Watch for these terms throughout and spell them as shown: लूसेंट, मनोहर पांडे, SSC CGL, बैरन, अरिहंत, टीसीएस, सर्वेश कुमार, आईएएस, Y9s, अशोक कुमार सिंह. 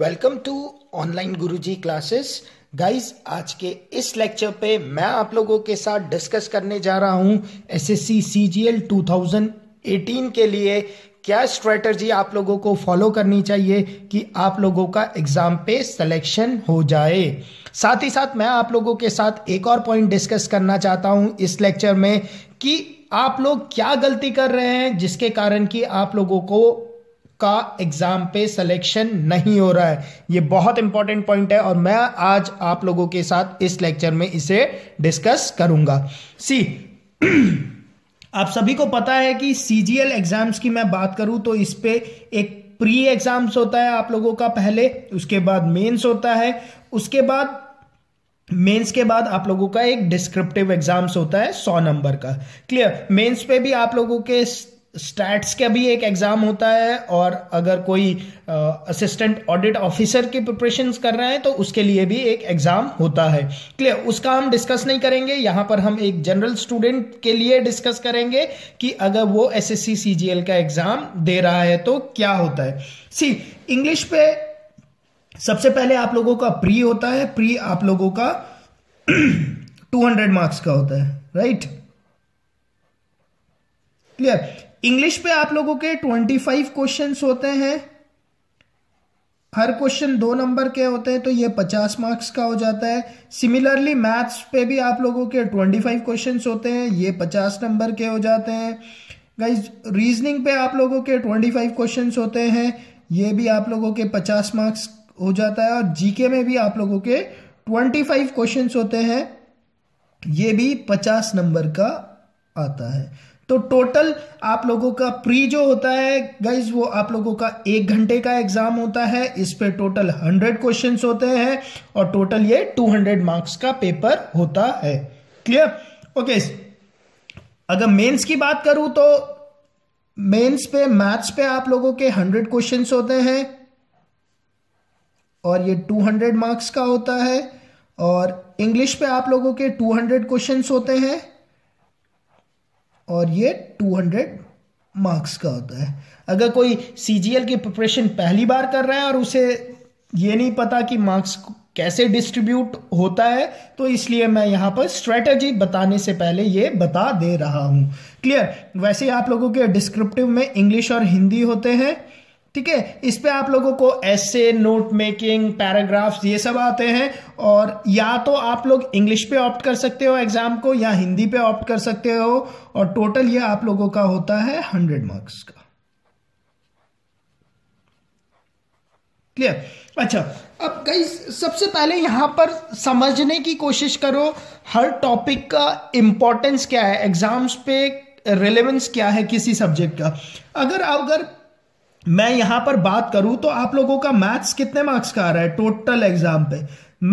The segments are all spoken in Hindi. Welcome to online Guruji classes. Guys, आज के इस लेक्चर पे मैं आप लोगों के साथ डिस्कस करने जा रहा हूं एसएससी सीजीएल 2018 के लिए क्या स्ट्रेटजी आप लोगों को फॉलो करनी चाहिए कि आप लोगों का एग्जाम पे सिलेक्शन हो जाए। साथ ही साथ मैं आप लोगों के साथ एक और पॉइंट डिस्कस करना चाहता हूं इस लेक्चर में कि आप लोग क्या गलती कर रहे हैं जिसके कारण कि आप लोगों को का एग्जाम पे सिलेक्शन नहीं हो रहा है। ये बहुत इंपॉर्टेंट पॉइंट है और मैं आज आप लोगों के साथ इस लेक्चर में इसे डिस्कस करूंगा। सी आप सभी को पता है कि सीजीएल एग्जाम्स की मैं बात करूं तो इस पे एक प्री एग्जाम्स होता है आप लोगों का पहले, उसके बाद मेंस होता है, उसके बाद मेंस के बाद आप लोगों का एक डिस्क्रिप्टिव एग्जाम्स होता है 100 नंबर का। क्लियर। मेंस पे भी आप लोगों के स्टैट्स का भी एक एग्जाम होता है और अगर कोई असिस्टेंट ऑडिट ऑफिसर की प्रिपरेशन कर रहे हैं तो उसके लिए भी एक एग्जाम होता है। क्लियर। उसका हम डिस्कस नहीं करेंगे यहां पर, हम एक जनरल स्टूडेंट के लिए डिस्कस करेंगे कि अगर वो एसएससी सीजीएल का एग्जाम दे रहा है तो क्या होता है। सी इंग्लिश पे सबसे पहले आप लोगों का प्री होता है। प्री आप लोगों का 200 मार्क्स का होता है, राइट। क्लियर। इंग्लिश पे आप लोगों के 25 क्वेश्चंस होते हैं, हर क्वेश्चन 2 नंबर के होते हैं तो ये 50 मार्क्स का हो जाता है। सिमिलरली मैथ्स पे भी आप लोगों के 25 क्वेश्चंस होते हैं, ये 50 नंबर के हो जाते हैं। गाइज, रीजनिंग पे आप लोगों के 25 क्वेश्चंस होते हैं, ये भी आप लोगों के 50 मार्क्स हो जाता है। और जीके में भी आप लोगों के 25 क्वेश्चंस होते हैं, ये भी 50 नंबर का आता है। तो टोटल आप लोगों का प्री जो होता है गाइज वो आप लोगों का 1 घंटे का एग्जाम होता है। इस पे टोटल 100 क्वेश्चंस होते हैं और टोटल ये 200 मार्क्स का पेपर होता है। क्लियर। ओके। अगर मेंस की बात करूं तो मेंस पे मैथ्स पे आप लोगों के 100 क्वेश्चंस होते हैं और ये 200 मार्क्स का होता है। और इंग्लिश पे आप लोगों के 200 क्वेश्चंस होते हैं और ये 200 मार्क्स का होता है। अगर कोई सीजीएल की प्रिपरेशन पहली बार कर रहा है और उसे ये नहीं पता कि मार्क्स कैसे डिस्ट्रीब्यूट होता है तो इसलिए मैं यहाँ पर स्ट्रेटजी बताने से पहले ये बता दे रहा हूँ। क्लियर। वैसे आप लोगों के डिस्क्रिप्टिव में इंग्लिश और हिंदी होते हैं, ठीक है। इस पे आप लोगों को एसे, नोट मेकिंग, पैराग्राफ्स ये सब आते हैं और या तो आप लोग इंग्लिश पे ऑप्ट कर सकते हो एग्जाम को या हिंदी पे ऑप्ट कर सकते हो। और टोटल ये आप लोगों का होता है 100 मार्क्स का। क्लियर। अच्छा, अब गाइस सबसे पहले यहां पर समझने की कोशिश करो हर टॉपिक का इंपॉर्टेंस क्या है, एग्जाम्स पे रेलेवेंस क्या है किसी सब्जेक्ट का। अगर मैं यहां पर बात करूं तो आप लोगों का मैथ्स कितने मार्क्स का आ रहा है टोटल एग्जाम पे।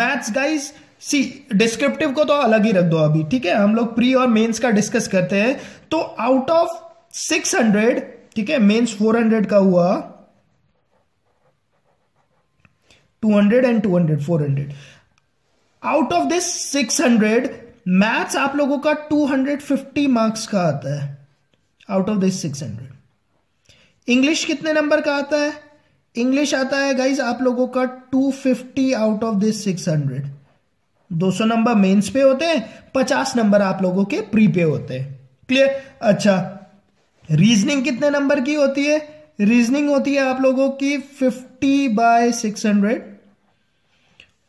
मैथ्स गाइज सी डिस्क्रिप्टिव को तो अलग ही रख दो अभी, ठीक है। हम लोग प्री और मेंस का डिस्कस करते हैं। तो आउट ऑफ 600, ठीक है, मेंस 400 का हुआ, 200 and 200 400, out of this 600 maths आप लोगों का 250 मार्क्स का आता है आउट ऑफ दिस 600। इंग्लिश कितने नंबर का आता है? इंग्लिश आता है गाइज आप लोगों का 250 आउट ऑफ दिस 600। 200 नंबर मेंस पे होते हैं, 50 नंबर आप लोगों के प्री पे होते हैं। क्लियर। अच्छा, रीजनिंग कितने नंबर की होती है? रीजनिंग होती है आप लोगों की 50/600।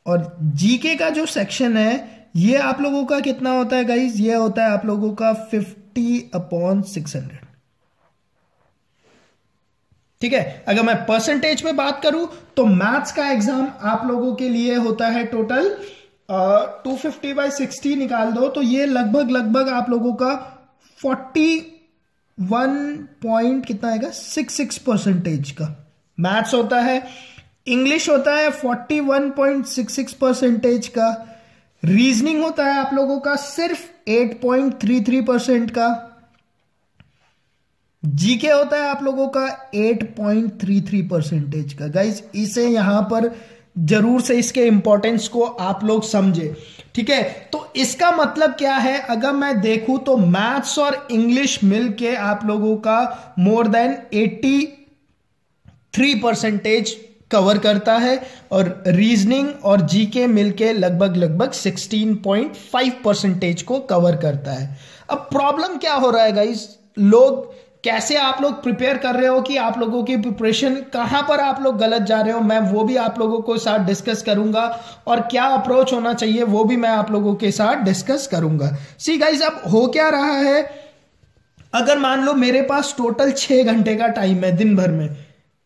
और जीके का जो सेक्शन है ये आप लोगों का कितना होता है गाइज? ये होता है आप लोगों का 50/600, ठीक है। अगर मैं परसेंटेज में बात करूं तो मैथ्स का एग्जाम आप लोगों के लिए होता है टोटल 250/60 निकाल दो तो ये लगभग आप लोगों का 41 कितना आएगा, 66% का मैथ्स होता है। इंग्लिश होता है 41.66% का। रीजनिंग होता है आप लोगों का सिर्फ 8.33% का। जीके होता है आप लोगों का 8.33% का। गाइज इसे यहां पर जरूर से इसके इंपॉर्टेंस को आप लोग समझे, ठीक है। तो इसका मतलब क्या है, अगर मैं देखूं तो मैथ्स और इंग्लिश मिलके आप लोगों का मोर देन 83% कवर करता है और रीजनिंग और जीके मिलके लगभग 16.5% को कवर करता है। अब प्रॉब्लम क्या हो रहा है गाइस, लोग कैसे आप लोग प्रिपेयर कर रहे हो कि आप लोगों की प्रिपरेशन कहाँ पर आप लोग गलत जा रहे हो, मैं वो भी आप लोगों के साथ डिस्कस करूंगा और क्या अप्रोच होना चाहिए वो भी मैं आप लोगों के साथ डिस्कस करूंगा। सी गाइस, अब हो क्या रहा है, अगर मान लो मेरे पास टोटल 6 घंटे का टाइम है दिन भर में,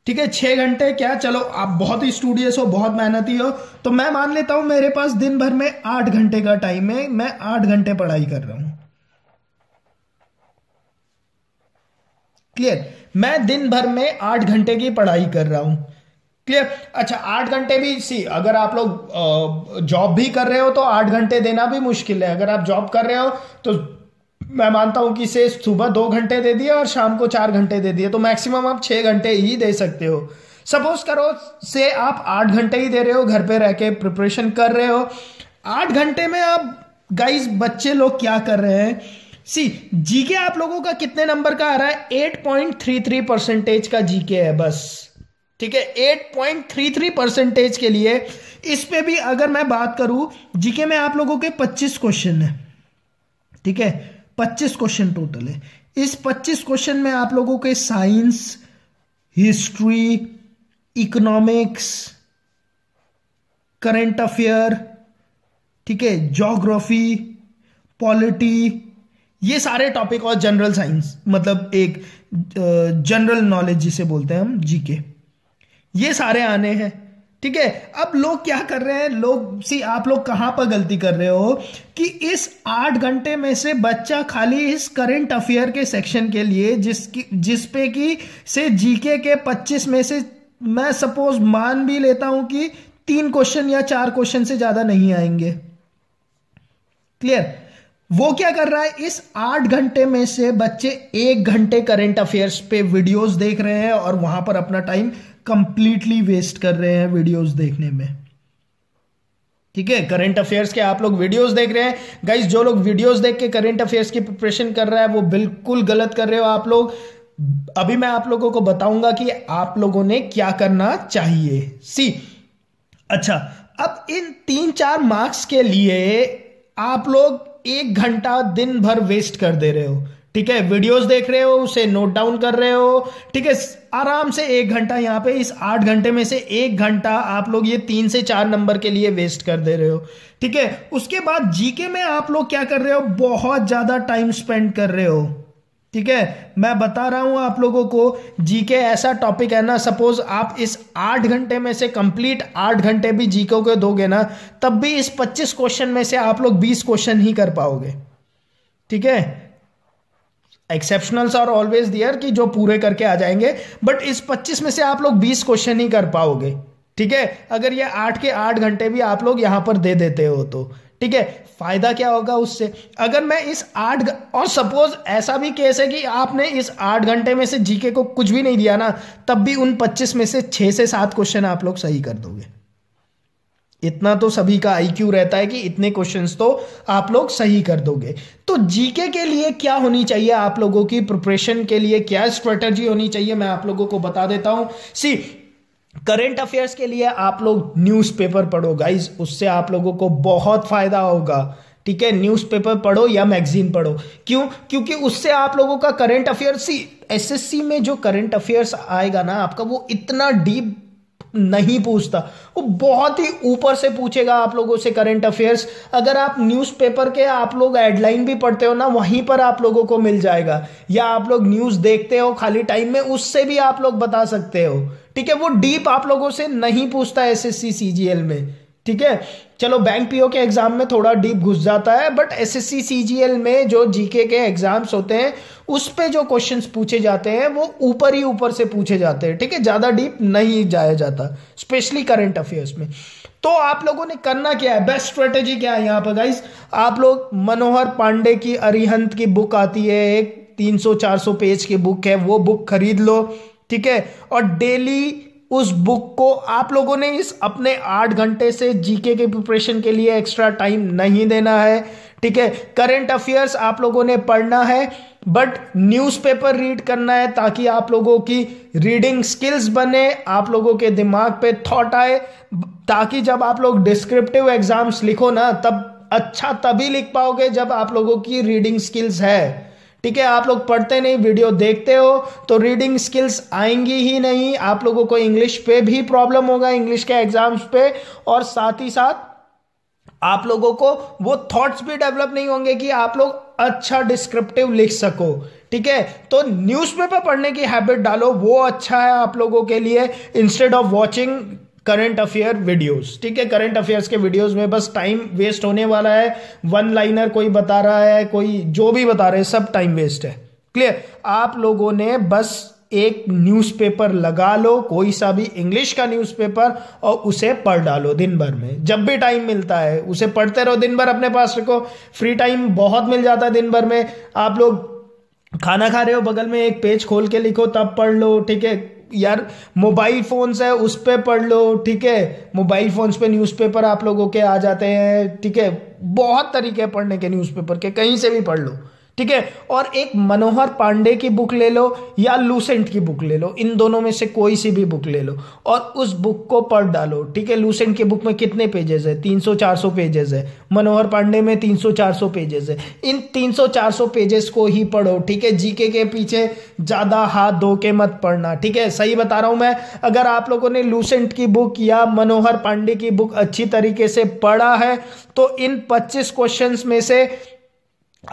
ठीक है 6 घंटे क्या, चलो आप बहुत ही स्टूडियस हो, बहुत मेहनती हो, तो मैं मान लेता हूं मेरे पास दिन भर में 8 घंटे का टाइम है, मैं 8 घंटे पढ़ाई कर रहा हूं। क्लियर, मैं दिन भर में 8 घंटे की पढ़ाई कर रहा हूं। क्लियर, अच्छा 8 घंटे भी सी, अगर आप लोग जॉब भी कर रहे हो तो 8 घंटे देना भी मुश्किल है। अगर आप जॉब कर रहे हो तो मैं मानता हूं कि से सुबह 2 घंटे दे दिए और शाम को 4 घंटे दे दिए, तो मैक्सिमम आप 6 घंटे ही दे सकते हो। सपोज करो से आप 8 घंटे ही दे रहे हो, घर पे रह के प्रिपरेशन कर रहे हो। 8 घंटे में आप गाइस बच्चे लोग क्या कर रहे हैं, सी जीके आप लोगों का कितने नंबर का आ रहा है, 8.33% का जीके है बस, ठीक है 8.33% के लिए। इस पे भी अगर मैं बात करूं, जीके में आप लोगों के 25 क्वेश्चन है, ठीक है 25 क्वेश्चन टोटल है। इस 25 क्वेश्चन में आप लोगों के science, history, economics, current affair, ठीक है ज्योग्राफी, पॉलिटी, ये सारे टॉपिक और जनरल साइंस, मतलब एक जनरल नॉलेज जिसे बोलते हैं हम जीके, ये सारे आने हैं, ठीक है। अब लोग क्या कर रहे हैं, लोग सी आप लोग कहाँ पर गलती कर रहे हो कि इस 8 घंटे में से बच्चा खाली इस करंट अफेयर के सेक्शन के लिए, जिस पे कि से जीके के 25 में से मैं सपोज मान भी लेता हूं कि 3 क्वेश्चन या 4 क्वेश्चन से ज्यादा नहीं आएंगे। क्लियर, वो क्या कर रहा है, इस 8 घंटे में से बच्चे 1 घंटे करंट अफेयर्स पे वीडियोस देख रहे हैं और वहां पर अपना टाइम कंप्लीटली वेस्ट कर रहे हैं वीडियोस देखने में, ठीक है। करंट अफेयर्स के आप लोग वीडियोस देख रहे हैं गाइस, जो लोग वीडियोस देख के करंट अफेयर्स की प्रिपरेशन कर रहा है वो बिल्कुल गलत कर रहे हो आप लोग। अभी मैं आप लोगों को बताऊंगा कि आप लोगों ने क्या करना चाहिए। सी अच्छा, अब इन 3-4 मार्क्स के लिए आप लोग 1 घंटा दिन भर वेस्ट कर दे रहे हो, ठीक है वीडियोस देख रहे हो, उसे नोट डाउन कर रहे हो, ठीक है आराम से 1 घंटा यहाँ पे इस 8 घंटे में से 1 घंटा आप लोग ये 3 से 4 नंबर के लिए वेस्ट कर दे रहे हो, ठीक है। उसके बाद जीके में आप लोग क्या कर रहे हो, बहुत ज्यादा टाइम स्पेंड कर रहे हो, ठीक है। मैं बता रहा हूं आप लोगों को जीके ऐसा टॉपिक है ना, सपोज आप इस 8 घंटे में से कंप्लीट 8 घंटे भी जीके को दोगे ना, तब भी इस 25 क्वेश्चन में से आप लोग 20 क्वेश्चन ही कर पाओगे, ठीक है। एक्सेप्शनल्स आर ऑलवेज देयर कि जो पूरे करके आ जाएंगे, बट इस 25 में से आप लोग 20 क्वेश्चन ही कर पाओगे, ठीक है। अगर ये 8 के 8 घंटे भी आप लोग यहां पर दे देते हो तो, ठीक है फायदा क्या होगा उससे। अगर मैं इस 8 और सपोज ऐसा भी केस है कि आपने इस 8 घंटे में से जीके को कुछ भी नहीं दिया ना, तब भी उन 25 में से 6 से 7 क्वेश्चन आप लोग सही कर दोगे। इतना तो सभी का आईक्यू रहता है कि इतने क्वेश्चंस तो आप लोग सही कर दोगे। तो जीके के लिए क्या होनी चाहिए, आप लोगों की प्रिपरेशन के लिए क्या स्ट्रेटजी होनी चाहिए, मैं आप लोगों को बता देता हूं। सी करंट अफेयर्स के लिए आप लोग न्यूज़पेपर पढ़ो गाइज, उससे आप लोगों को बहुत फायदा होगा, ठीक है। न्यूज़पेपर पढ़ो या मैगजीन पढ़ो, क्यों, क्योंकि उससे आप लोगों का करंट अफेयर्स, एसएससी में जो करंट अफेयर्स आएगा ना आपका, वो इतना डीप नहीं पूछता, वो बहुत ही ऊपर से पूछेगा आप लोगों से करंट अफेयर्स। अगर आप न्यूज़पेपर के आप लोग हेडलाइन भी पढ़ते हो ना, वहीं पर आप लोगों को मिल जाएगा, या आप लोग न्यूज़ देखते हो खाली टाइम में, उससे भी आप लोग बता सकते हो, ठीक है। वो डीप आप लोगों से नहीं पूछता एसएससी सीजीएल में, ठीक है। चलो बैंक पीओ के एग्जाम में थोड़ा डीप घुस जाता है, बट एसएससी सीजीएल में जो जीके के एग्जाम्स होते हैं उस पे जो क्वेश्चंस पूछे जाते हैं वो ऊपर ही ऊपर से पूछे जाते हैं, ठीक है। ज्यादा डीप नहीं जाया जाता, स्पेशली करंट अफेयर्स में। तो आप लोगों ने करना क्या है, बेस्ट स्ट्रेटेजी क्या है यहाँ पर गाइस, आप लोग मनोहर पांडे की अरिहंत की बुक आती है, एक 300-400 पेज की बुक है, वो बुक खरीद लो, ठीक है। और डेली उस बुक को आप लोगों ने इस अपने 8 घंटे से जीके के प्रिपरेशन के लिए एक्स्ट्रा टाइम नहीं देना है, ठीक है। करंट अफेयर्स आप लोगों ने पढ़ना है, बट न्यूज़पेपर रीड करना है ताकि आप लोगों की रीडिंग स्किल्स बने, आप लोगों के दिमाग पे थॉट आए, ताकि जब आप लोग डिस्क्रिप्टिव एग्जाम्स लिखो ना, तब अच्छा तभी लिख पाओगे जब आप लोगों की रीडिंग स्किल्स है, ठीक है। आप लोग पढ़ते नहीं, वीडियो देखते हो तो रीडिंग स्किल्स आएंगी ही नहीं, आप लोगों को इंग्लिश पे भी प्रॉब्लम होगा, इंग्लिश के एग्जाम्स पे, और साथ ही साथ आप लोगों को वो थॉट्स भी डेवलप नहीं होंगे कि आप लोग अच्छा डिस्क्रिप्टिव लिख सको, ठीक है। तो न्यूज़पेपर पढ़ने की हैबिट डालो, वो अच्छा है आप लोगों के लिए, instead of watching current affair videos, ठीक है। करंट अफेयर्स के वीडियोस में बस टाइम वेस्ट होने वाला है, वन लाइनर कोई बता रहा है, कोई जो भी बता रहे हैं, सब टाइम वेस्ट है, क्लियर। आप लोगों ने बस एक न्यूज़पेपर लगा लो, कोई सा भी इंग्लिश का न्यूज़पेपर, और उसे पढ़ डालो दिन भर में, जब भी टाइम मिलता है उसे पढ़ते रहो, दिन भर अपने पास रखो, फ्री टाइम बहुत मिल जाता है दिन भर में। आप लोग खाना खा रहे हो, बगल में एक पेज खोल के लिखो, तब पढ़ लो, ठीक है। यार मोबाइल फोन्स है, उस पर पढ़ लो, ठीक है। मोबाइल फोन्स पे न्यूज़पेपर आप लोगों के आ जाते हैं, ठीक है। बहुत तरीके हैं पढ़ने के न्यूज़पेपर के, कहीं से भी पढ़ लो, ठीक है। और एक मनोहर पांडे की बुक ले लो या लूसेंट की बुक ले लो, इन दोनों में से कोई सी भी बुक ले लो और उस बुक को पढ़ डालो, ठीक है। लूसेंट की बुक में कितने पेजेस है, 300-400 पेजेस है, मनोहर पांडे में 300-400 पेजेस है। इन 300-400 पेजेस को ही पढ़ो, ठीक है। जीके के पीछे ज़्यादा हाथ धो के मत पढ़ना, ठीक है, सही बता रहा हूँ मैं। अगर आप लोगों ने लूसेंट की बुक या मनोहर पांडे की बुक अच्छी तरीके से पढ़ा है तो इन 25 क्वेश्चन में से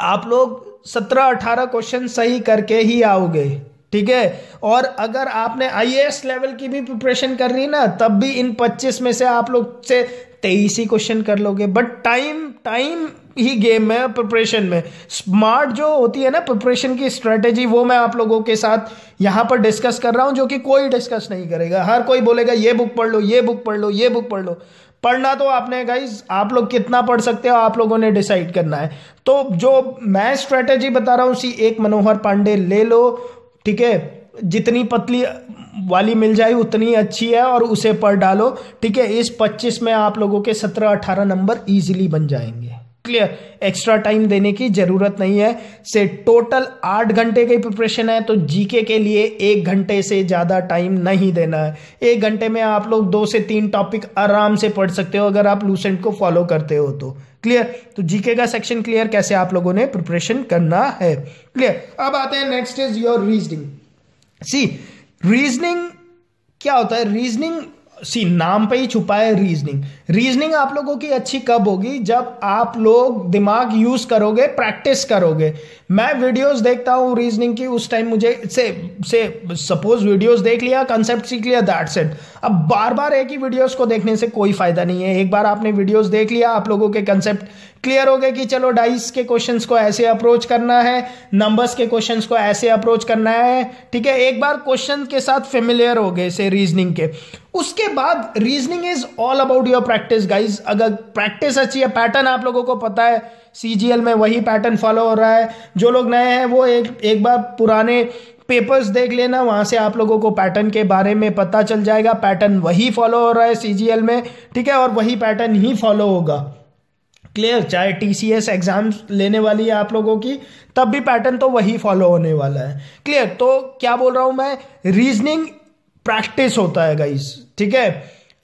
आप लोग 17-18 क्वेश्चन सही करके ही आओगे, ठीक है। और अगर आपने आईएएस लेवल की भी प्रिपरेशन कर रही है ना, तब भी इन 25 में से आप लोग से 23 ही क्वेश्चन कर लोगे। बट टाइम ही गेम है प्रिपरेशन में। स्मार्ट जो होती है ना प्रिपरेशन की स्ट्रेटेजी, वो मैं आप लोगों के साथ यहाँ पर डिस्कस कर रहा हूँ, जो कि कोई डिस्कस नहीं करेगा। हर कोई बोलेगा ये बुक पढ़ लो, ये बुक पढ़ लो, ये बुक पढ़ लो। पढ़ना तो आपने गाइज, आप लोग कितना पढ़ सकते हो आप लोगों ने डिसाइड करना है। तो जो मैं स्ट्रेटेजी बता रहा हूँ, सी एक मनोहर पांडे ले लो, ठीक है, जितनी पतली वाली मिल जाए उतनी अच्छी है, और उसे पढ़ डालो, ठीक है। इस 25 में आप लोगों के 17-18 नंबर ईजिली बन जाएंगे, क्लियर। एक्स्ट्रा टाइम देने की जरूरत नहीं है। से टोटल 8 घंटे की प्रिपरेशन है, तो जीके के लिए 1 घंटे से ज़्यादा टाइम नहीं देना है। 1 घंटे में आप लोग 2 से 3 टॉपिक आराम से पढ़ सकते हो, अगर आप लूसेंट को फॉलो करते हो तो, क्लियर। तो जीके का सेक्शन क्लियर, कैसे आप लोगों ने प्रिपरेशन करना है, क्लियर। अब आते हैं next is your reasoning. See reasoning क्या होता है? रीजनिंग सी नाम पे ही छुपा है रीजनिंग। रीजनिंग आप लोगों की अच्छी कब होगी? जब आप लोग दिमाग यूज करोगे, प्रैक्टिस करोगे। मैं वीडियोस देखता हूँ रीजनिंग की, उस टाइम मुझे से सपोज वीडियोस देख लिया, कंसेप्ट सीख लिया, दैट्स इट। अब बार बार एक ही वीडियोस को देखने से कोई फायदा नहीं है। एक बार आपने वीडियोस देख लिया, आप लोगों के कंसेप्ट क्लियर हो गए कि चलो डाइस के क्वेश्चंस को ऐसे अप्रोच करना है, नंबर्स के क्वेश्चंस को ऐसे अप्रोच करना है, ठीक है। एक बार क्वेश्चन के साथ फेमिलियर हो गए से रीजनिंग के, उसके बाद reasoning is all about your practice guys. अगर प्रैक्टिस अच्छी है, पैटर्न आप लोगों को पता है, सीजीएल में वही पैटर्न फॉलो हो रहा है। जो लोग नए हैं वो एक बार पुराने पेपर्स देख लेना, वहां से आप लोगों को पैटर्न के बारे में पता चल जाएगा। पैटर्न वही फॉलो हो रहा है सीजीएल में, ठीक है, और वही पैटर्न ही फॉलो होगा, क्लियर। चाहे टीसीएस एग्जाम्स लेने वाली है आप लोगों की, तब भी पैटर्न तो वही फॉलो होने वाला है, क्लियर। तो क्या बोल रहा हूं मैं, रीजनिंग प्रैक्टिस होता है गाइस, ठीक है।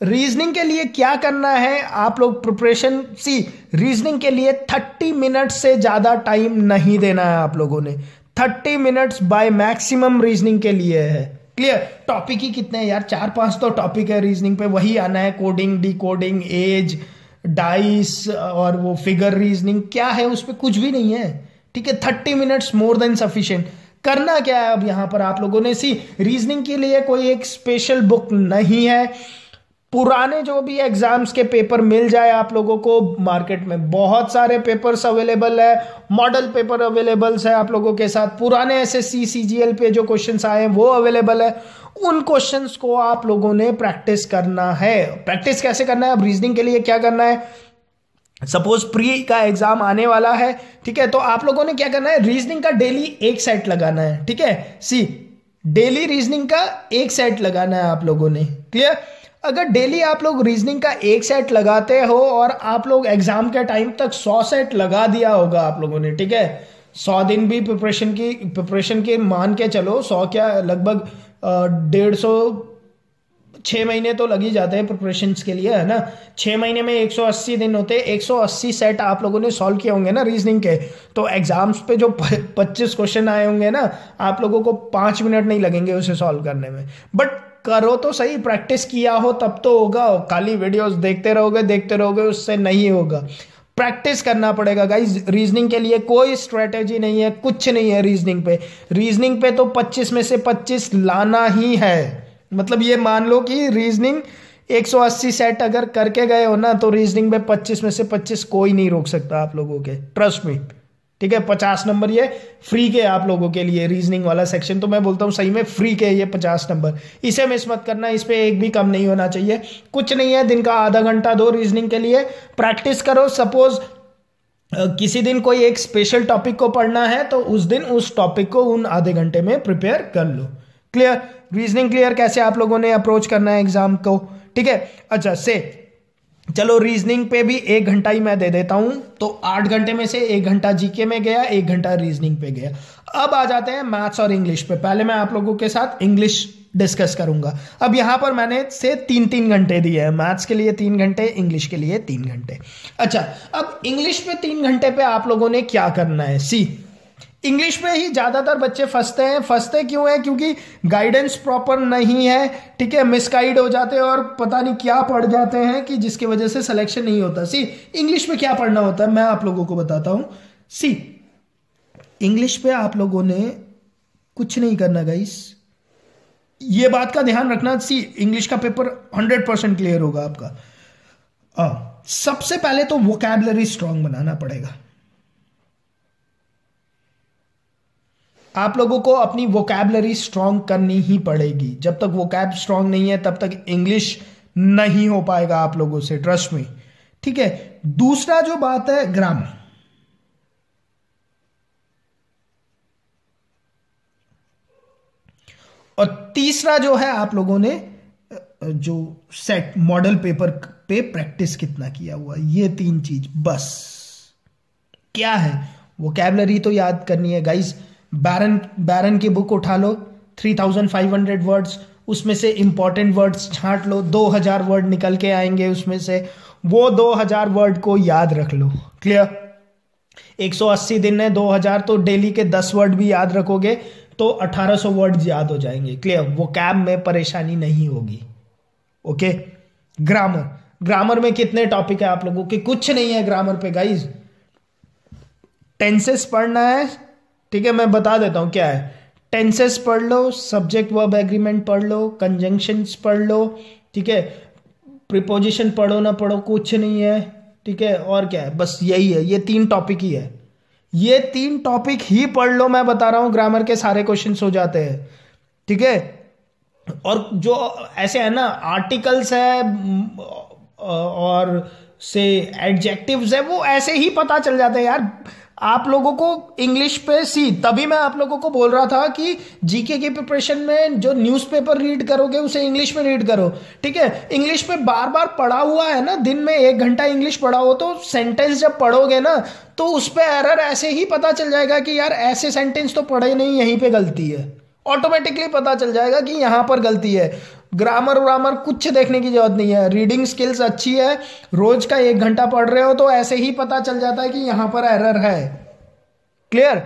रीजनिंग के लिए क्या करना है आप लोग प्रिपरेशन, सी रीजनिंग के लिए 30 मिनट से ज़्यादा टाइम नहीं देना है आप लोगों ने। 30 मिनट्स बाय मैक्सिमम रीजनिंग के लिए है, क्लियर। टॉपिक ही कितने हैं यार, 4-5 तो टॉपिक है रीजनिंग पे, वही आना है। कोडिंग, डिकोडिंग, एज, डाइस और वो फिगर रीजनिंग क्या है, उस पर कुछ भी नहीं है, ठीक है। 30 मिनट्स मोर देन सफिशिएंट। करना क्या है अब यहाँ पर आप लोगों ने, सी रीजनिंग के लिए कोई एक स्पेशल बुक नहीं है। पुराने जो भी एग्जाम्स के पेपर मिल जाए आप लोगों को, मार्केट में बहुत सारे पेपर्स अवेलेबल है, मॉडल पेपर अवेलेबल्स है आप लोगों के साथ। पुराने एसएससी सीजीएल पे जो क्वेश्चंस आए हैं वो अवेलेबल है। उन क्वेश्चंस को आप लोगों ने प्रैक्टिस करना है। प्रैक्टिस कैसे करना है अब रीजनिंग के लिए क्या करना है? सपोज प्री का एग्जाम आने वाला है, ठीक है, तो आप लोगों ने क्या करना है, रीजनिंग का डेली एक सेट लगाना है, ठीक है। सी डेली रीजनिंग का एक सेट लगाना है आप लोगों ने, क्लियर। अगर डेली आप लोग रीजनिंग का एक सेट लगाते हो और आप लोग एग्जाम के टाइम तक 100 सेट लगा दिया होगा आप लोगों ने, ठीक है। 100 दिन भी प्रिपरेशन के मान के चलो, 100 क्या लगभग 150, 6 महीने तो लग ही जाते हैं प्रिपरेशंस के लिए, है ना। 6 महीने में 180 दिन होते हैं, 180 सेट आप लोगों ने सॉल्व किए होंगे ना रीजनिंग के। तो एग्जाम्स पे जो 25 क्वेश्चन आए होंगे ना, आप लोगों को 5 मिनट नहीं लगेंगे उसे सॉल्व करने में। बट करो तो सही, प्रैक्टिस किया हो तब तो होगा। खाली वीडियोस देखते रहोगे उससे नहीं होगा, प्रैक्टिस करना पड़ेगा गाइज। रीजनिंग के लिए कोई स्ट्रेटेजी नहीं है, कुछ नहीं है रीजनिंग पे। रीजनिंग पे तो 25 में से 25 लाना ही है। मतलब ये मान लो कि रीजनिंग 180 सेट अगर करके गए हो ना, तो रीजनिंग में 25 में से 25 कोई नहीं रोक सकता आप लोगों के, ट्रस्ट मी, ठीक है। 50 नंबर ये फ्री के आप लोगों के लिए, रीजनिंग वाला सेक्शन तो मैं बोलता हूँ सही में फ्री के। ये 50 नंबर, इसे मिस मत करना, इस पर एक भी कम नहीं होना चाहिए। कुछ नहीं है, दिन का आधा घंटा दो रीजनिंग के लिए, प्रैक्टिस करो। सपोज किसी दिन कोई एक स्पेशल टॉपिक को पढ़ना है तो उस दिन उस टॉपिक को उन आधे घंटे में प्रिपेयर कर लो, क्लियर। रीजनिंग क्लियर कैसे आप लोगों ने अप्रोच करना है एग्जाम को, ठीक है। अच्छा से चलो रीजनिंग पे भी 1 घंटा ही मैं दे देता हूं, तो 8 घंटे में से 1 घंटा जीके में गया, 1 घंटा रीजनिंग पे गया। अब आ जाते हैं मैथ्स और इंग्लिश पे। पहले मैं आप लोगों के साथ इंग्लिश डिस्कस करूंगा। अब यहां पर मैंने से 3-3 घंटे दिए हैं, मैथ्स के लिए 3 घंटे, इंग्लिश के लिए 3 घंटे। अच्छा, अब इंग्लिश पे 3 घंटे पे आप लोगों ने क्या करना है। सी, इंग्लिश में ही ज़्यादातर बच्चे फंसते क्यों हैं, क्योंकि गाइडेंस प्रॉपर नहीं है, ठीक है। मिसगाइड हो जाते हैं और पता नहीं क्या पढ़ जाते हैं कि जिसकी वजह से सिलेक्शन नहीं होता। सी, इंग्लिश में क्या पढ़ना होता है मैं आप लोगों को बताता हूं। सी, इंग्लिश पे आप लोगों ने कुछ नहीं करना गाइस, ये बात का ध्यान रखना। सी, इंग्लिश का पेपर 100% क्लियर होगा आपका। सबसे पहले तो वोकैबुलरी स्ट्रांग बनाना पड़ेगा आप लोगों को, अपनी वोकैबुलरी स्ट्रॉन्ग करनी ही पड़ेगी। जब तक वोकैब स्ट्रॉन्ग नहीं है तब तक इंग्लिश नहीं हो पाएगा आप लोगों से, ट्रस्ट मी, ठीक है। दूसरा जो बात है, ग्रामर। और तीसरा जो है, आप लोगों ने जो सेट मॉडल पेपर पे प्रैक्टिस कितना किया हुआ, ये 3 चीज बस। क्या है, वोकैबुलरी तो याद करनी है गाइज। बैरन की बुक उठा लो, 3500 वर्ड्स, उसमें से इंपॉर्टेंट वर्ड्स छांट लो, 2000 वर्ड निकल के आएंगे उसमें से, वो 2000 वर्ड को याद रख लो, क्लियर। 180 दिन है, 2000 तो डेली के 10 वर्ड भी याद रखोगे तो 1800 वर्ड याद हो जाएंगे, क्लियर। वोकैब में परेशानी नहीं होगी, ओके। ग्रामर में कितने टॉपिक है आप लोगों के, कुछ नहीं है ग्रामर पे गाइज। टेंसेस पढ़ना है, ठीक है, मैं बता देता हूं क्या है। टेंसेस पढ़ लो, सब्जेक्ट वर्ब एग्रीमेंट पढ़ लो, कंजंक्शंस पढ़ लो, ठीक है। प्रीपोजिशन पढ़ो ना पढ़ो कुछ नहीं है, ठीक है। और क्या है, बस यही है, ये 3 टॉपिक ही है, ये 3 टॉपिक ही पढ़ लो। मैं बता रहा हूं, ग्रामर के सारे क्वेश्चंस हो जाते हैं, ठीक है। और जो ऐसे है ना, आर्टिकल्स है और से एडजेक्टिव्स है, वो ऐसे ही पता चल जाते हैं यार आप लोगों को इंग्लिश पे। सी, तभी मैं आप लोगों को बोल रहा था कि जीके के प्रिपरेशन में जो न्यूज़पेपर रीड करोगे उसे इंग्लिश में रीड करो, ठीक है। इंग्लिश पे बार बार पढ़ा हुआ है ना, दिन में 1 घंटा इंग्लिश पढ़ा हो तो सेंटेंस जब पढ़ोगे ना तो उस पे एरर ऐसे ही पता चल जाएगा कि यार ऐसे सेंटेंस तो पढ़े नहीं, यहीं पर गलती है। ऑटोमेटिकली पता चल जाएगा कि यहाँ पर गलती है। ग्रामर व्रामर कुछ देखने की जरूरत नहीं है, रीडिंग स्किल्स अच्छी है, रोज का 1 घंटा पढ़ रहे हो तो ऐसे ही पता चल जाता है कि यहां पर एरर है, क्लियर,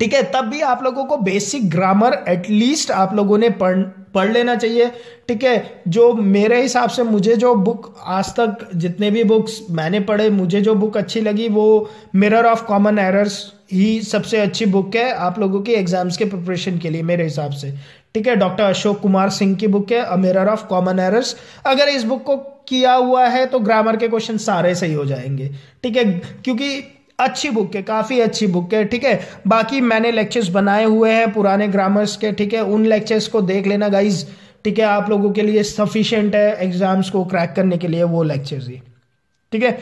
ठीक है। तब भी आप लोगों को बेसिक ग्रामर एटलीस्ट आप लोगों ने पढ़ लेना चाहिए, ठीक है। जो मेरे हिसाब से मुझे जो बुक आज तक जितने भी बुक्स मैंने पढ़े, मुझे जो बुक अच्छी लगी वो मिरर ऑफ कॉमन एरर्स ही सबसे अच्छी बुक है आप लोगों के एग्जाम्स के प्रिपरेशन के लिए मेरे हिसाब से, ठीक है। डॉक्टर अशोक कुमार सिंह की बुक है a mirror of common errors. अगर इस बुक को किया हुआ है तो ग्रामर के क्वेश्चन सारे सही हो जाएंगे, ठीक है, क्योंकि अच्छी बुक है, काफ़ी अच्छी बुक है, ठीक है। बाकी मैंने लेक्चर्स बनाए हुए हैं पुराने ग्रामर्स के, ठीक है, उन लेक्चर्स को देख लेना गाइज, ठीक है, आप लोगों के लिए सफिशिएंट है एग्जाम्स को क्रैक करने के लिए वो लेक्चर्स ही, ठीक है,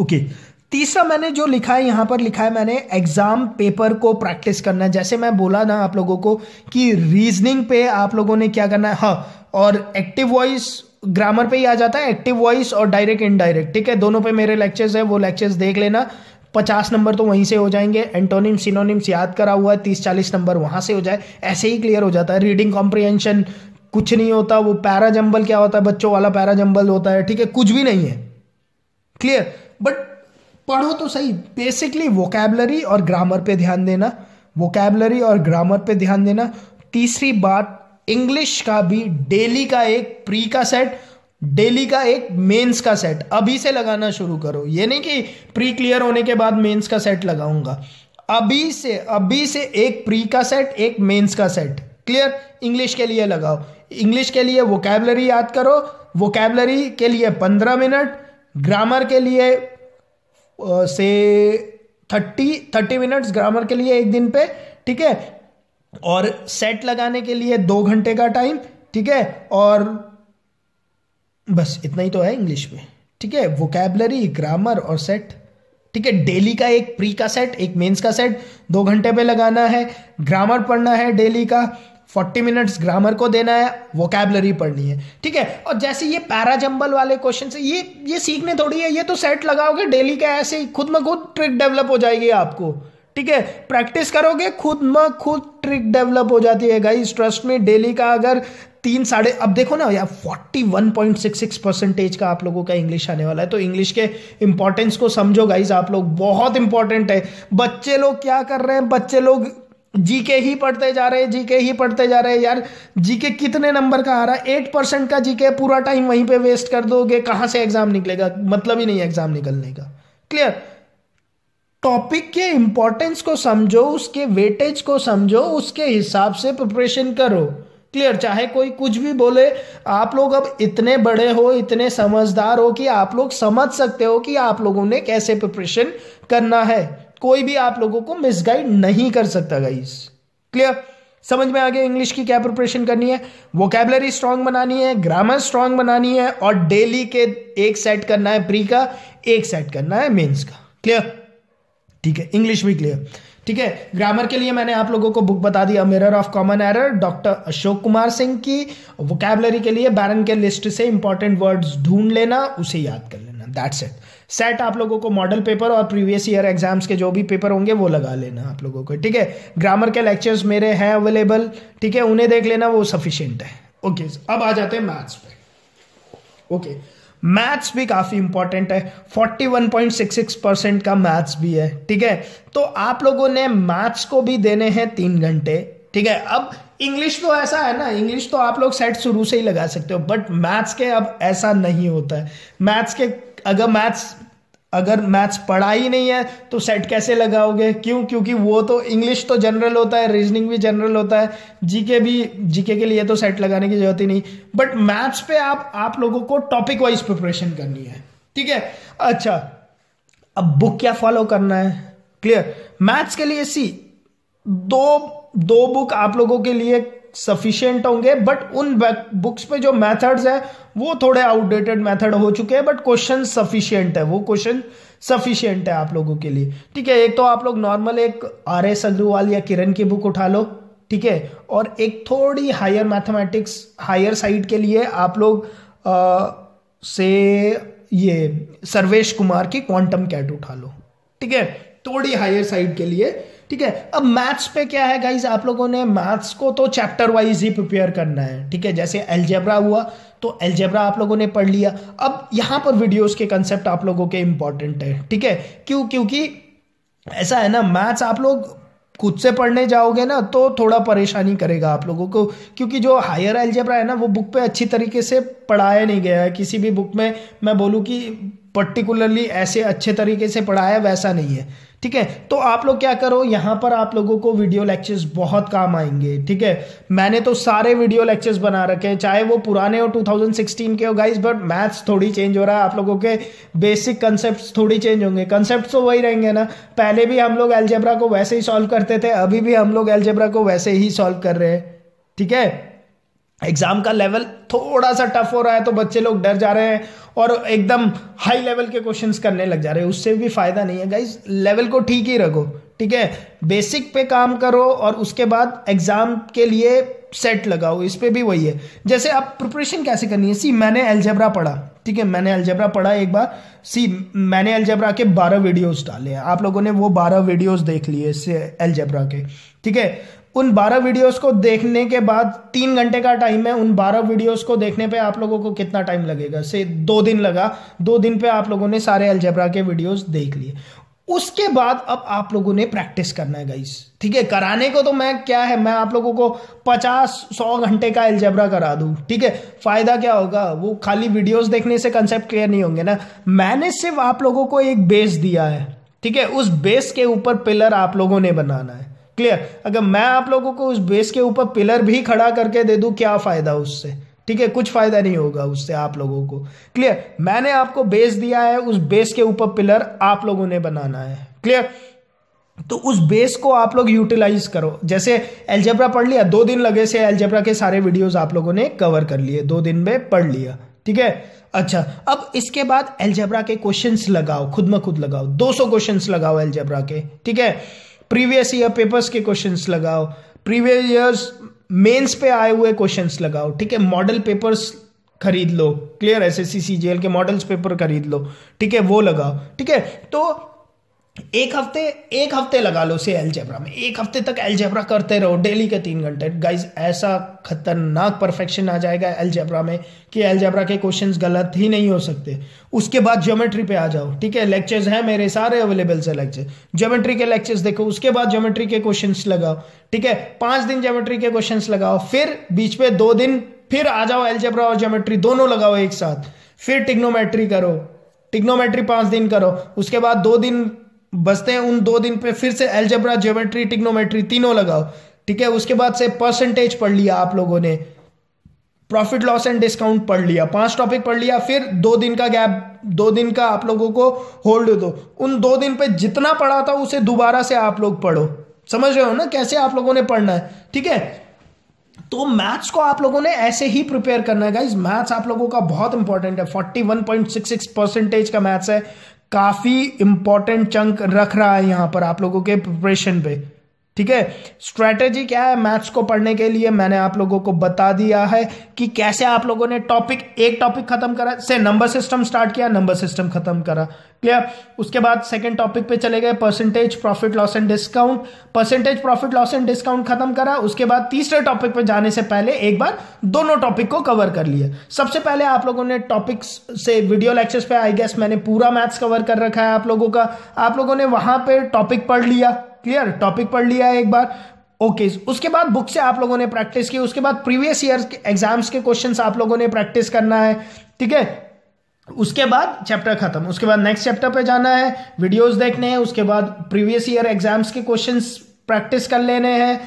ओके। तीसरा मैंने जो लिखा है यहाँ पर लिखा है मैंने एग्जाम पेपर को प्रैक्टिस करना है। जैसे मैं बोला ना आप लोगों को कि रीजनिंग पे आप लोगों ने क्या करना है, हाँ, और एक्टिव वॉइस ग्रामर पे ही आ जाता है, एक्टिव वॉइस और डायरेक्ट इनडायरेक्ट, ठीक है। दोनों पे मेरे लेक्चर्स है, वो लेक्चर्स देख लेना, 50 नंबर तो वहीं से हो जाएंगे। एंटोनिम सिनोनिम्स याद करा हुआ है, 30-40 नंबर वहाँ से हो जाए, ऐसे ही क्लियर हो जाता है। रीडिंग कॉम्प्रिहेंशन कुछ नहीं होता, वो पैरा जंबल क्या होता है, बच्चों वाला पैरा जंबल होता है, ठीक है, कुछ भी नहीं है, क्लियर। बट पढ़ो तो सही, बेसिकली वोकैबलरी और ग्रामर पे ध्यान देना, वोकैबलरी और ग्रामर पे ध्यान देना। तीसरी बात, इंग्लिश का भी डेली का एक प्री का सेट, डेली का एक मेंस का सेट अभी से लगाना शुरू करो। ये नहीं कि प्री क्लियर होने के बाद मेंस का सेट लगाऊंगा, अभी से एक प्री का सेट, एक मेंस का सेट, क्लियर। इंग्लिश के लिए लगाओ, इंग्लिश के लिए वोकैबलरी याद करो, वोकैबलरी के लिए 15 मिनट, ग्रामर के लिए से 30 मिनट्स ग्रामर के लिए एक दिन पे, ठीक है। और सेट लगाने के लिए 2 घंटे का टाइम, ठीक है। और बस इतना ही तो है इंग्लिश में, ठीक है, वोकैबलरी, ग्रामर और सेट, ठीक है। डेली का एक प्री का सेट, एक मेंस का सेट 2 घंटे पे लगाना है। ग्रामर पढ़ना है डेली का, 40 मिनट्स ग्रामर को देना है, वोकैबलरी पढ़नी है, ठीक है। और जैसे ये पैराजंबल वाले क्वेश्चन से ये सीखने थोड़ी है, ये तो सेट लगाओगे डेली का, ऐसे ही खुद में खुद ट्रिक डेवलप हो जाएगी आपको, ठीक है। प्रैक्टिस करोगे खुद में खुद ट्रिक डेवलप हो जाती है गाइस, ट्रस्ट में। डेली का अगर 3 साढ़े, अब देखो ना यार, 41.66% का आप लोगों का इंग्लिश आने वाला है, तो इंग्लिश के इंपॉर्टेंस को समझो गाइज, आप लोग बहुत इंपॉर्टेंट है। बच्चे लोग क्या कर रहे हैं, बच्चे लोग जीके ही पढ़ते जा रहे हैं, जीके ही पढ़ते जा रहे हैं यार। जीके कितने नंबर का आ रहा है, 8% का जीके, पूरा टाइम वहीं पे वेस्ट कर दोगे, कहाँ से एग्जाम निकलेगा, मतलब ही नहीं एग्जाम निकलने का, क्लियर। टॉपिक के इंपॉर्टेंस को समझो, उसके वेटेज को समझो, उसके हिसाब से प्रिपरेशन करो, क्लियर। चाहे कोई कुछ भी बोले, आप लोग अब इतने बड़े हो, इतने समझदार हो कि आप लोग समझ सकते हो कि आप लोगों ने कैसे प्रिपरेशन करना है, कोई भी आप लोगों को मिसगाइड नहीं कर सकता गाइस, क्लियर। समझ में आ गया इंग्लिश की क्या प्रिपरेशन करनी है, वोकैबुलरी स्ट्रांग बनानी है, ग्रामर स्ट्रांग बनानी है, और डेली के एक सेट करना है प्री का, एक सेट करना है मेन्स का, क्लियर, ठीक है। इंग्लिश भी क्लियर, ठीक है। ग्रामर के लिए मैंने आप लोगों को बुक बता दिया, mirror of common error, doctor अशोक कुमार सिंह की। वोकैबुलरी के लिए बैरन के लिस्ट से इंपॉर्टेंट वर्ड्स ढूंढ लेना, उसे याद कर लेना, दैट्स इट। सेट आप लोगों को मॉडल पेपर और प्रीवियस ईयर एग्जाम्स के जो भी पेपर होंगे वो लगा लेना आप लोगों को, ठीक है। ग्रामर के लेक्चर्स मेरे हैं अवेलेबल, ठीक है, उन्हें देख लेना, वो सफिशियंट है। ओके, अब आ जाते हैं मैथ्स पे। ओके, मैथ्स भी काफी इंपॉर्टेंट है, 41.66% का मैथ्स भी है, ठीक है। तो आप लोगों ने मैथ्स को भी देने हैं 3 घंटे, ठीक है। अब इंग्लिश तो ऐसा है ना, इंग्लिश तो आप लोग सेट शुरू से ही लगा सकते हो, बट मैथ्स के अब ऐसा नहीं होता है। मैथ्स के अगर मैथ्स पढ़ा ही नहीं है तो सेट कैसे लगाओगे, क्यों? क्योंकि वो तो इंग्लिश तो जनरल होता है, रीजनिंग भी जनरल होता है, जीके के लिए तो सेट लगाने की जरूरत ही नहीं। बट मैथ्स पे आप लोगों को टॉपिक वाइज प्रिपरेशन करनी है, ठीक है। अच्छा, अब बुक क्या फॉलो करना है, क्लियर। मैथ्स के लिए सी दो बुक आप लोगों के लिए सफिशियंट होंगे, बट उन बुक्स पे जो मेथड्स है वो थोड़े आउटडेटेड मेथड हो चुके हैं, बट क्वेश्चन सफिशियंट है, वो क्वेश्चन सफिशियंट है आप लोगों के लिए, ठीक है। एक तो आप लोग नॉर्मल एक RS अग्रवाल या किरण की बुक उठा लो, ठीक है, और एक थोड़ी हायर मैथमेटिक्स, हायर साइड के लिए आप लोग से ये सर्वेश कुमार की क्वांटम कैट उठा लो, ठीक है, थोड़ी हायर साइड के लिए, ठीक है। अब मैथ्स पे क्या है गाइज, आप लोगों ने मैथ्स को तो चैप्टर वाइज ही प्रिपेयर करना है, ठीक है। जैसे एलजेब्रा हुआ तो एलजेब्रा आप लोगों ने पढ़ लिया, अब यहाँ पर वीडियोस के कंसेप्ट आप लोगों के इंपॉर्टेंट है, ठीक है। क्योंकि ऐसा है ना, मैथ्स आप लोग खुद से पढ़ने जाओगे ना तो थोड़ा परेशानी करेगा आप लोगों को, क्योंकि जो हायर एलजेब्रा है ना वो बुक पे अच्छी तरीके से पढ़ाया नहीं गया है, किसी भी बुक में मैं बोलूँ कि पर्टिकुलरली ऐसे अच्छे तरीके से पढ़ाया, वैसा नहीं है, ठीक है। तो आप लोग क्या करो, यहाँ पर आप लोगों को वीडियो लेक्चर्स बहुत काम आएंगे, ठीक है। मैंने तो सारे वीडियो लेक्चर्स बना रखे हैं, चाहे वो पुराने हो 2016 के हो गाइस, बट मैथ्स थोड़ी चेंज हो रहा है, आप लोगों के बेसिक कंसेप्ट्स थोड़ी चेंज होंगे। कंसेप्ट्स तो वही रहेंगे ना, पहले भी हम लोग एलजेब्रा को वैसे ही सॉल्व करते थे, अभी भी हम लोग एलजेब्रा को वैसे ही सॉल्व कर रहे हैं, ठीक है। एग्जाम का लेवल थोड़ा सा टफ हो रहा है तो बच्चे लोग डर जा रहे हैं और एकदम हाई लेवल के क्वेश्चंस करने लग जा रहे हैं। उससे भी फायदा नहीं है गाइज, लेवल को ठीक ही रखो, ठीक है, बेसिक पे काम करो और उसके बाद एग्जाम के लिए सेट लगाओ। इस पे भी वही है, जैसे आप प्रिपरेशन कैसे करनी है। सी मैंने अलजेब्रा पढ़ा, ठीक है, मैंने अलजेब्रा पढ़ा एक बार, सी मैंने अलजेब्रा के 12 वीडियोस डाले हैं, आप लोगों ने वो 12 वीडियोस देख लिए अलजेब्रा के, ठीक है। उन 12 वीडियोस को देखने के बाद 3 घंटे का टाइम है, उन 12 वीडियोस को देखने पे आप लोगों को कितना टाइम लगेगा? से 2 दिन लगा, 2 दिन पे आप लोगों ने सारे अलजेब्रा के वीडियोस देख लिए। उसके बाद अब आप लोगों ने प्रैक्टिस करना है गाइस, ठीक है। कराने को तो मैं क्या है, मैं आप लोगों को 50-100 घंटे का अलजेब्रा करा दूं, ठीक है, फायदा क्या होगा? वो खाली वीडियोस देखने से कंसेप्ट क्लियर नहीं होंगे ना। मैंने सिर्फ आप लोगों को एक बेस दिया है, ठीक है, उस बेस के ऊपर पिलर आप लोगों ने बनाना है, क्लियर। अगर मैं आप लोगों को उस बेस के ऊपर पिलर भी खड़ा करके दे दूं, क्या फायदा उससे? ठीक है, कुछ फायदा नहीं होगा उससे आप लोगों को, क्लियर। मैंने आपको बेस दिया है, उस बेस के ऊपर पिलर आप लोगों ने बनाना है, क्लियर। तो उस बेस को आप लोग यूटिलाइज करो। जैसे अलजेब्रा पढ़ लिया, 2 दिन लगे से अलजेब्रा के सारे वीडियोस आप लोगों ने कवर कर लिए, 2 दिन में पढ़ लिया, ठीक है। अच्छा, अब इसके बाद अलजेब्रा के क्वेश्चंस लगाओ, खुद में खुद लगाओ, 200 क्वेश्चंस लगाओ अलजेब्रा के, ठीक है। प्रीवियस ईयर पेपर्स के क्वेश्चंस लगाओ, प्रीवियस ईयर्स मेंस पे आए हुए क्वेश्चंस लगाओ, ठीक है। मॉडल पेपर्स खरीद लो, क्लियर, एसएससी सीजीएल के मॉडल्स पेपर खरीद लो, ठीक है, वो लगाओ, ठीक है। तो एक हफ्ते लगा लो से अलजेब्रा में, 1 हफ्ते तक अलजेब्रा करते रहो डेली के 3 घंटे। गाइज ऐसा खतरनाक परफेक्शन आ जाएगा अलजेब्रा में कि अलजेब्रा के क्वेश्चंस गलत ही नहीं हो सकते। उसके बाद ज्योमेट्री पे आ जाओ, ठीक है, लेक्चर्स हैं मेरे सारे अवेलेबल से लेक्चर, ज्योमेट्री के लेक्चर्स देखो, उसके बाद ज्योमेट्री के क्वेश्चंस लगाओ, ठीक है। 5 दिन ज्योमेट्री के क्वेश्चंस लगाओ, फिर बीच में 2 दिन फिर आ जाओ अलजेब्रा और ज्योमेट्री दोनों लगाओ एक साथ। फिर ट्रिग्नोमेट्री करो, ट्रिग्नोमेट्री 5 दिन करो, उसके बाद 2 दिन बचते हैं, उन 2 दिन पे फिर से अलजेब्रा, ज्योमेट्री, ट्रिग्नोमेट्री तीनों लगाओ, ठीक है। उसके बाद से परसेंटेज पढ़ लिया आप लोगों ने, प्रॉफिट लॉस एंड डिस्काउंट पढ़ लिया, 5 टॉपिक पढ़ लिया, फिर 2 दिन का गैप, 2 दिन का आप लोगों को होल्ड दो, उन 2 दिन पे जितना पढ़ा था उसे दोबारा से आप लोग पढ़ो। समझ रहे हो ना कैसे आप लोगों ने पढ़ना है, ठीक है। तो मैथ्स को आप लोगों ने ऐसे ही प्रिपेयर करना है गाइस। मैथ्स आप लोगों का बहुत इंपॉर्टेंट है, 41.66% का मैथ्स है, काफी इंपॉर्टेंट चंक रख रहा है यहां पर आप लोगों के प्रिपरेशन पे, ठीक है। स्ट्रैटेजी क्या है मैथ्स को पढ़ने के लिए, मैंने आप लोगों को बता दिया है कि कैसे आप लोगों ने टॉपिक, एक टॉपिक खत्म करा से नंबर सिस्टम स्टार्ट किया, नंबर सिस्टम खत्म करा, क्लियर। उसके बाद सेकंड टॉपिक पे चले गए, percentage, profit loss and discount, percentage, profit loss and discount खत्म करा। उसके बाद तीसरे टॉपिक पे जाने से पहले एक बार दोनों टॉपिक को कवर कर लिया। सबसे पहले आप लोगों ने टॉपिक्स से वीडियो लेक्चर्स पे आई गेस मैंने पूरा मैथ्स कवर कर रखा है आप लोगों का, आप लोगों ने वहां पे टॉपिक पढ़ लिया, क्लियर, टॉपिक पढ़ लिया एक बार, ओके। उसके बाद बुक से आप लोगों ने प्रैक्टिस की, उसके बाद प्रीवियस ईयर एग्जाम्स के क्वेश्चंस आप लोगों ने प्रैक्टिस करना है, ठीक है। उसके बाद चैप्टर खत्म, उसके बाद नेक्स्ट चैप्टर पे जाना है, वीडियोस देखने हैं, उसके बाद प्रीवियस ईयर एग्जाम्स के क्वेश्चंस प्रैक्टिस कर लेने हैं,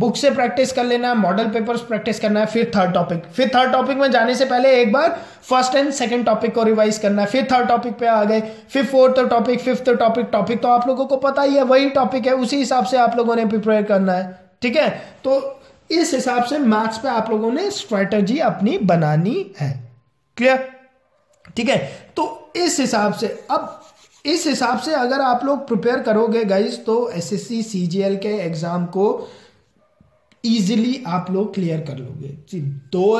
बुक से प्रैक्टिस कर लेना है, मॉडल पेपर्स प्रैक्टिस करना है, फिर थर्ड टॉपिक, फिर थर्ड टॉपिक में जाने से पहले एक बार फर्स्ट एंड सेकंड टॉपिक को रिवाइज करना है, फिर थर्ड टॉपिक पे आ गए, फिर fourth topic, fifth topic, topic तो आप लोगों को पता ही है, वही टॉपिक है, उसी हिसाब से आप लोगों ने प्रिपेयर करना है, ठीक है। तो इस हिसाब से मैथ्स पे आप लोगों ने स्ट्रैटेजी अपनी बनानी है, क्लियर, ठीक है। तो इस हिसाब से, अब इस हिसाब से अगर आप लोग प्रिपेयर करोगे गाइज तो एसएससी सीजीएल के एग्जाम को इजीली आप लोग क्लियर कर लोगे। दो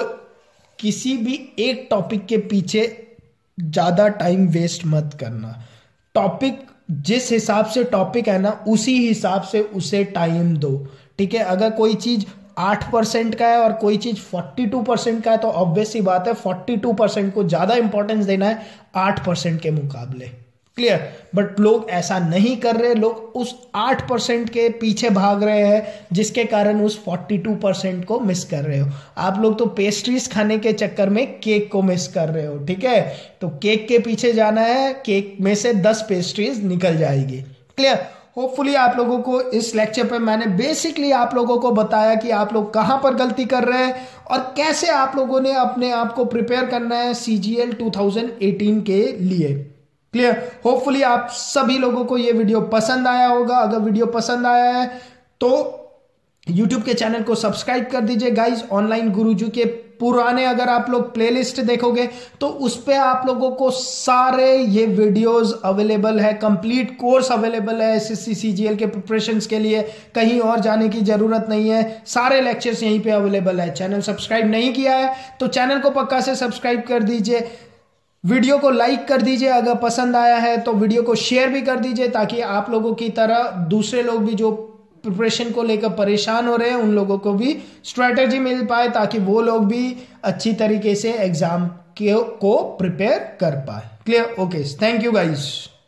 किसी भी एक टॉपिक के पीछे ज़्यादा टाइम वेस्ट मत करना, टॉपिक जिस हिसाब से टॉपिक है ना उसी हिसाब से उसे टाइम दो, ठीक है। अगर कोई चीज़ 8% का है और कोई चीज़ 42% का है तो ऑब्वियस ही बात है 42% को ज़्यादा इंपॉर्टेंस देना है 8% के मुकाबले, क्लियर। बट लोग ऐसा नहीं कर रहे, लोग उस 8% के पीछे भाग रहे हैं जिसके कारण उस 42% को मिस कर रहे हो आप लोग। तो पेस्ट्रीज खाने के चक्कर में केक को मिस कर रहे हो, ठीक है। तो केक के पीछे जाना है, केक में से 10 पेस्ट्रीज निकल जाएगी, क्लियर। होपफुली आप लोगों को इस लेक्चर पे मैंने बेसिकली आप लोगों को बताया कि आप लोग कहाँ पर गलती कर रहे हैं और कैसे आप लोगों ने अपने आप को प्रिपेयर करना है सीजीएल 2018 के लिए, क्लियर। होपफुली आप सभी लोगों को ये वीडियो पसंद आया होगा, अगर वीडियो पसंद आया है तो यूट्यूब के चैनल को सब्सक्राइब कर दीजिए गाइज। ऑनलाइन गुरुजी के पुराने अगर आप लोग प्लेलिस्ट देखोगे तो उस पे आप लोगों को सारे ये वीडियोस अवेलेबल है, कंप्लीट कोर्स अवेलेबल है एसएससी सीजीएल के प्रिपरेशंस के लिए, कहीं और जाने की जरूरत नहीं है, सारे लेक्चर्स यहीं पे अवेलेबल है। चैनल सब्सक्राइब नहीं किया है तो चैनल को पक्का से सब्सक्राइब कर दीजिए, वीडियो को लाइक कर दीजिए अगर पसंद आया है तो, वीडियो को शेयर भी कर दीजिए ताकि आप लोगों की तरह दूसरे लोग भी जो प्रिपरेशन को लेकर परेशान हो रहे हैं उन लोगों को भी स्ट्रैटेजी मिल पाए ताकि वो लोग भी अच्छी तरीके से एग्जाम को प्रिपेयर कर पाए। Clear? Okay, thank you guys.